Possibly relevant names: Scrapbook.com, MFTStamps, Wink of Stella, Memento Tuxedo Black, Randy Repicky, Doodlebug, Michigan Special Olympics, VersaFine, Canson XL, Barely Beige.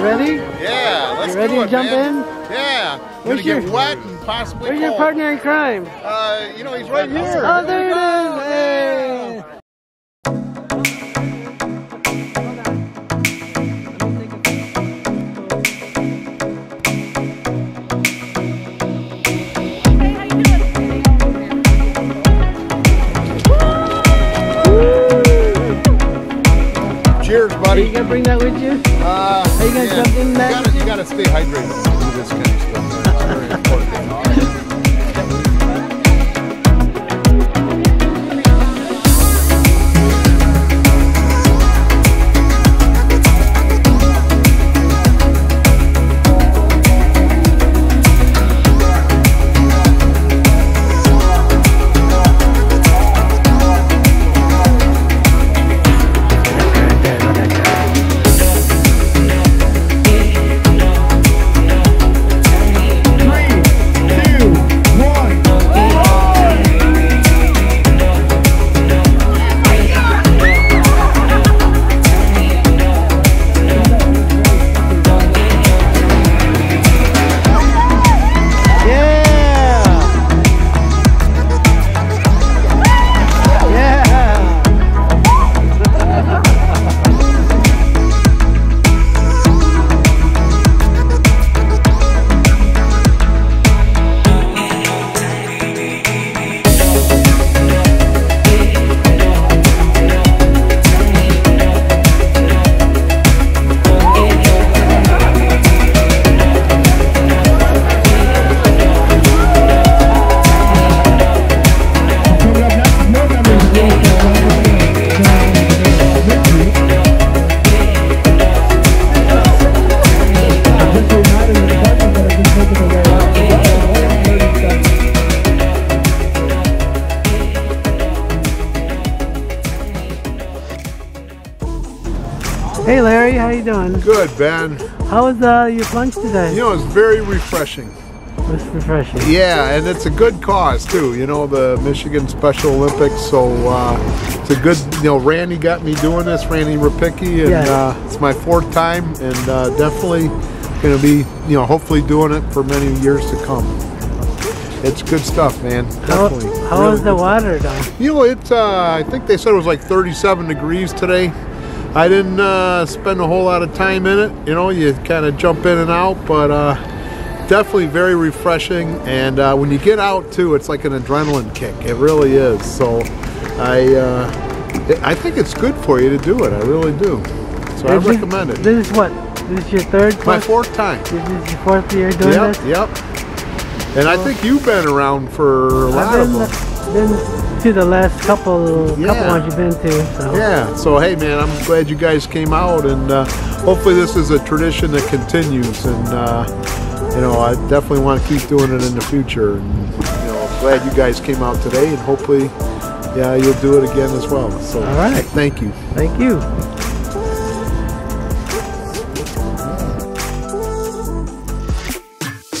You ready? Yeah, let's do it, man. You ready to jump in? Yeah. We're gonna get wet and possibly cold. Where's your partner in crime? You know, he's right here. Oh, there it is. Hey. Cheers, buddy. Are you gonna bring that with you? Are you gonna jump in that? You gotta stay hydrated with this kind of stuff. That's very important. Hey Larry, how you doing? Good, Ben. How was your lunch today? You know, it's very refreshing. It's refreshing. Yeah, and it's a good cause too. You know, the Michigan Special Olympics. So it's a good. You know, Randy got me doing this. Randy Repicky, and it's my fourth time, and definitely going to be. You know, hopefully doing it for many years to come. It's good stuff, man. Definitely. How was the water, Don? You know, it's. I think they said it was like 37 degrees today. I didn't spend a whole lot of time in it, you know, you kind of jump in and out, but definitely very refreshing, and when you get out too, it's like an adrenaline kick, it really is, so I think it's good for you to do it, I really do, so I recommend it. This is what, this is your third time? My fourth time. This is your fourth year doing this? Yep, and I think you've been around for a lot of them. To the last couple ones you've been to. So. Yeah, so hey man, I'm glad you guys came out, and hopefully this is a tradition that continues, and you know, I definitely want to keep doing it in the future, and you know, I'm glad you guys came out today, and hopefully, yeah, you'll do it again as well. So, all right. Thank you. Thank you.